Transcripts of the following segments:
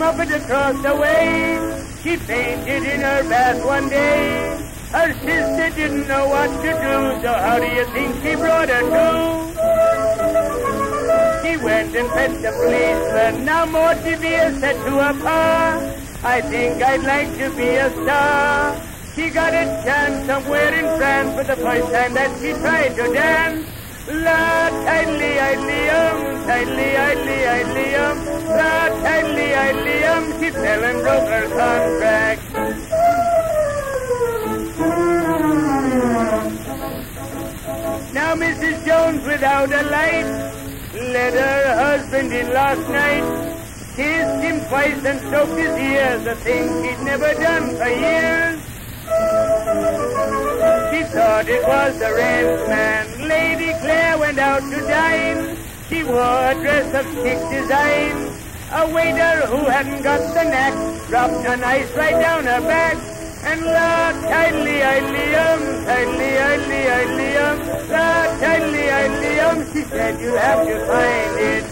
Muppet across the way. She fainted in her bath one day. Her sister didn't know what to do, so how do you think she brought her to? She went and fetched the policeman. Now more severe said to her pa, I think I'd like to be a star. She got a chance somewhere in France for the first time that she tried to dance. La Tydley Tydley Tydley Tydley Tydley La Tydley Tydley she fell and broke her contract. Now Mrs. Jones without a light led her husband in last night. Kissed him twice and stroked his ears, a thing she'd never done for years. She thought it was the rent man. Lady Claire went out to dine. She wore a dress of chic design. A waiter who hadn't got the knack dropped an ice right down her back. And la Tydley Tydley Tydley Tydley Tydley la Tydley Tydley she said you'll have to find it.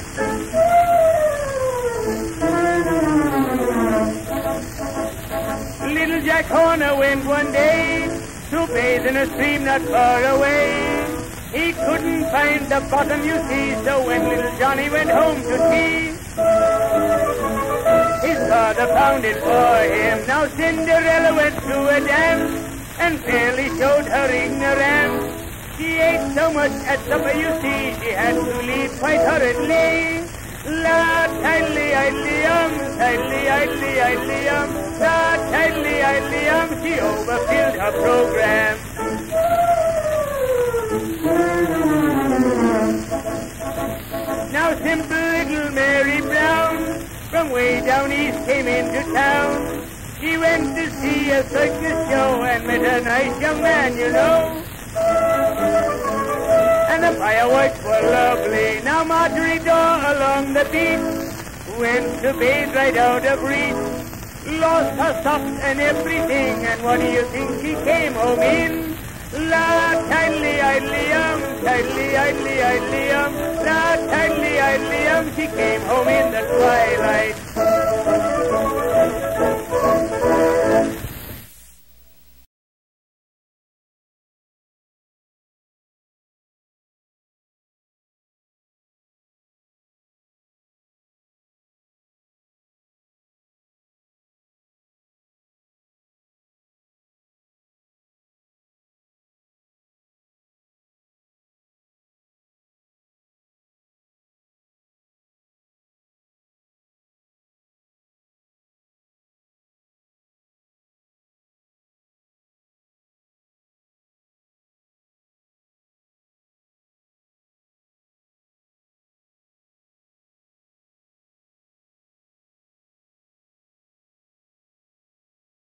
Little Jack Horner went one day to bathe in a stream not far away. He couldn't find the bottom, you see, so when little Johnny went home to tea, his father found it for him. Now Cinderella went to a dance and fairly showed her ignorance. She ate so much at supper, you see, she had to leave quite hurriedly. La Tydley Tydley Tydley Tydley Tydley La Tydley Tydley she overfilled her program. Now simple little Mary Brown from way down east came into town. She went to see a circus show and met a nice young man, you know. And the fireworks were lovely. Now Marjorie Daw along the beach went to bathe right out of reach. Lost her socks and everything, and what do you think she came home in? La Tydley Tydley Tydley Tydley Tydley La Tydley Tydley she came home in the twilight.